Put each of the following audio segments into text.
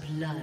blood.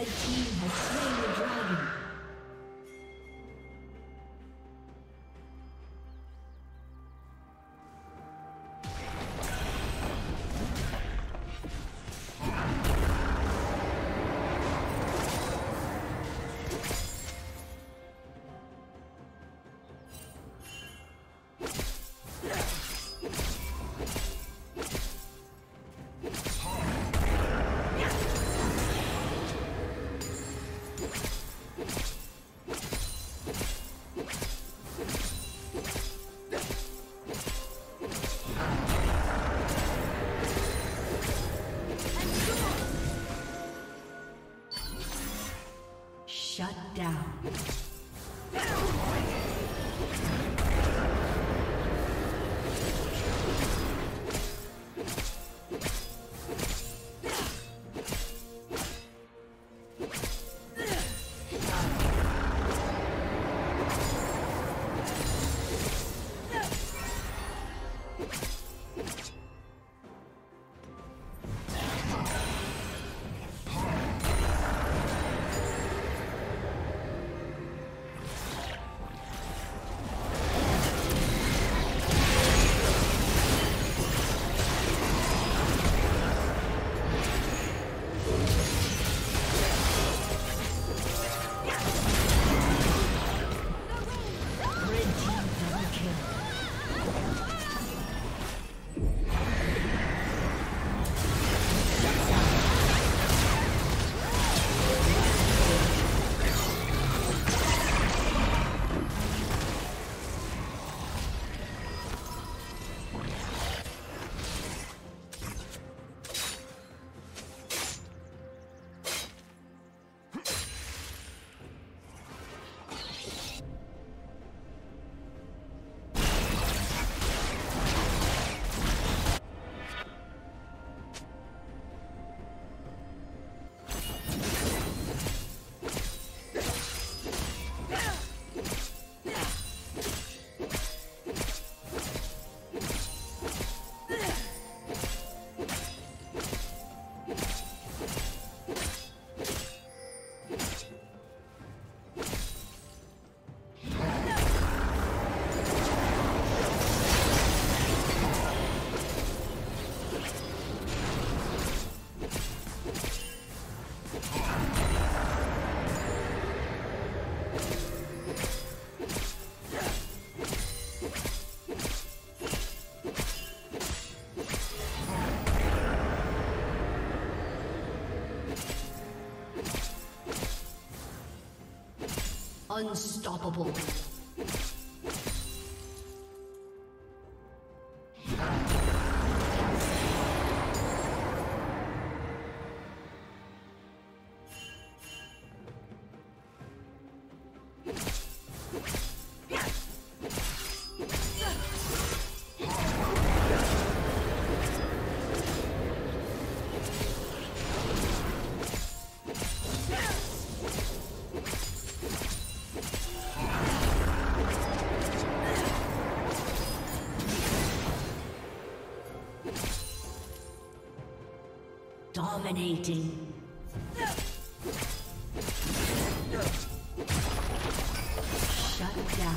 Red team has slain the dragon. Shut down. Unstoppable. Dominating. Shut down.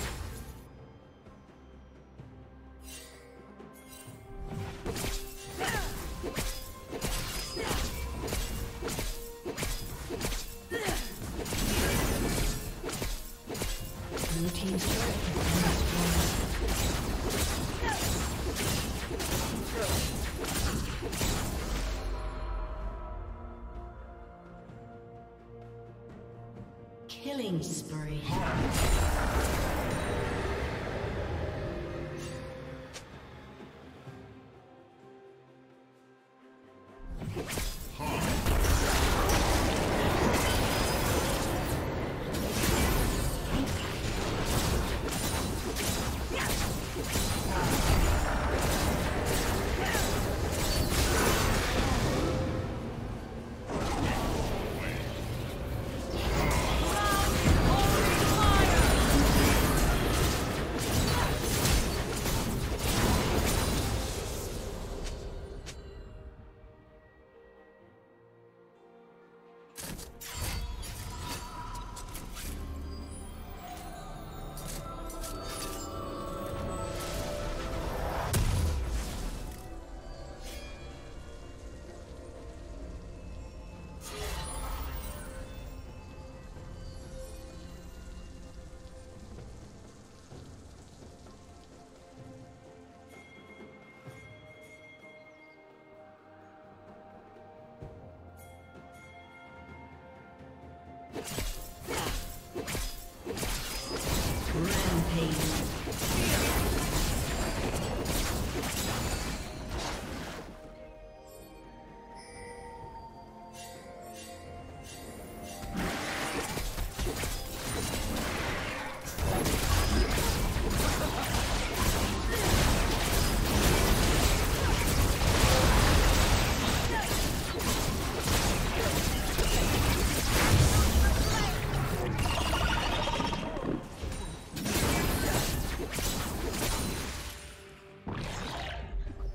Killing spree.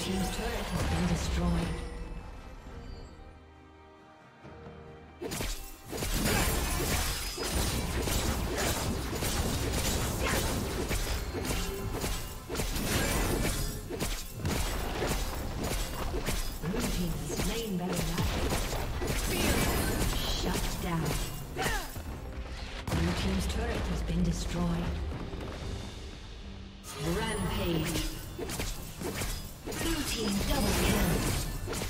team's turret has been destroyed. Rampage. Blue team double kill.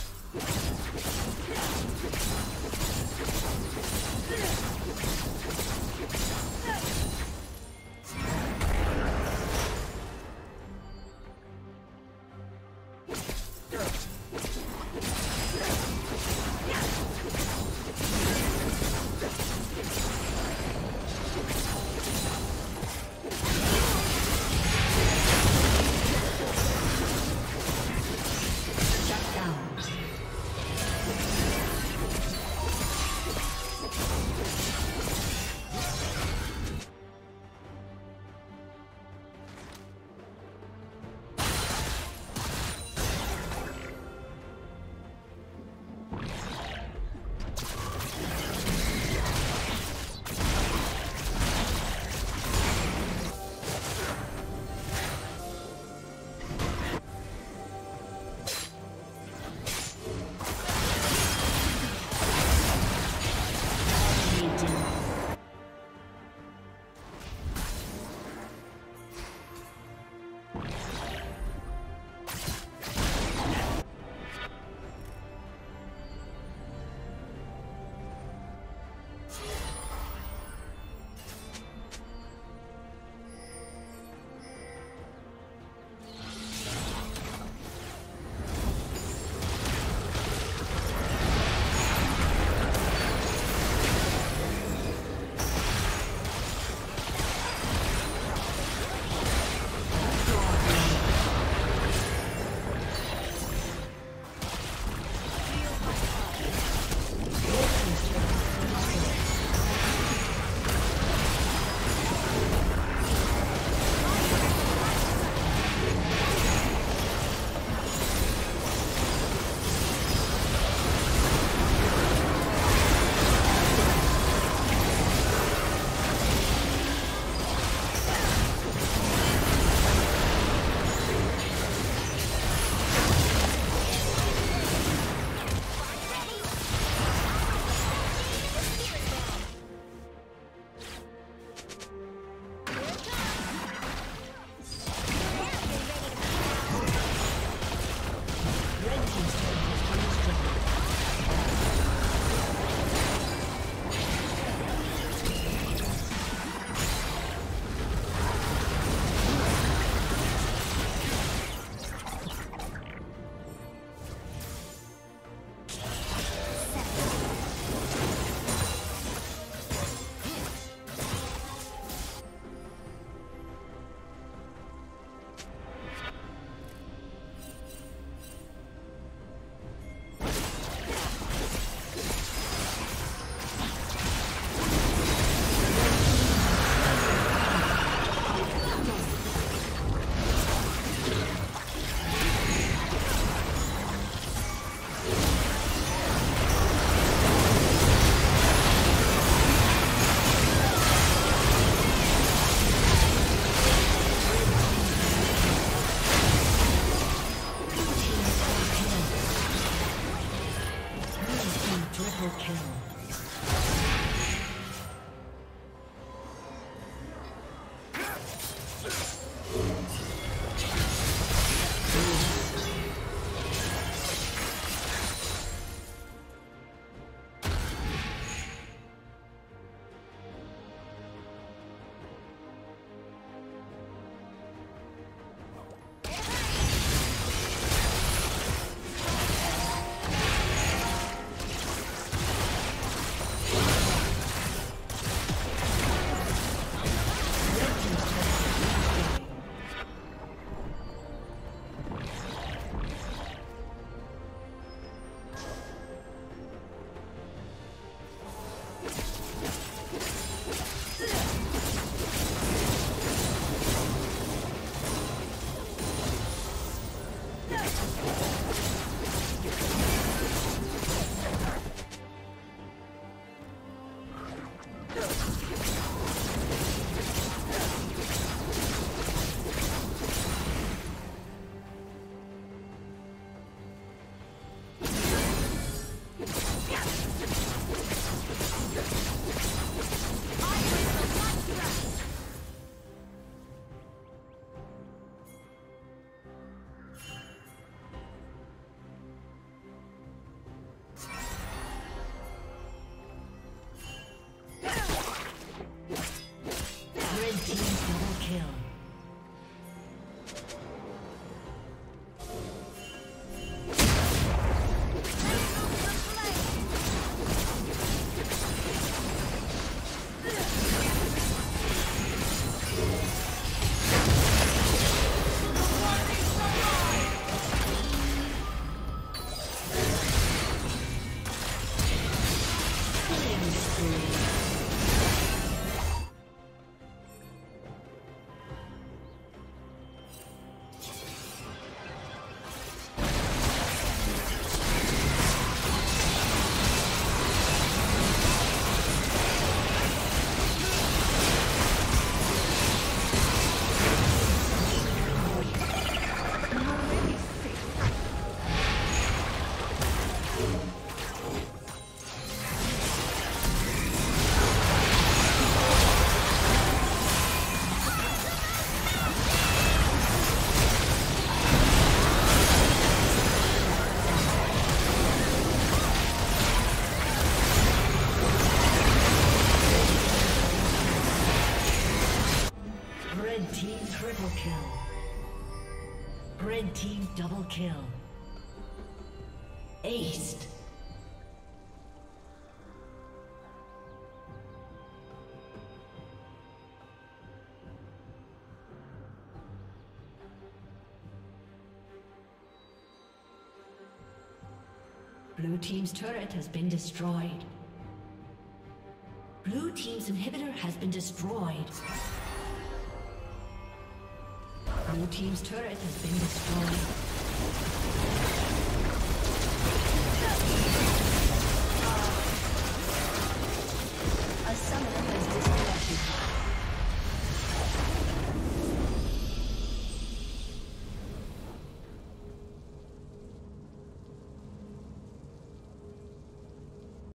team triple kill. Red team double kill. Aced. Blue team's turret has been destroyed. Blue team's inhibitor has been destroyed. Blue team's turret has been destroyed.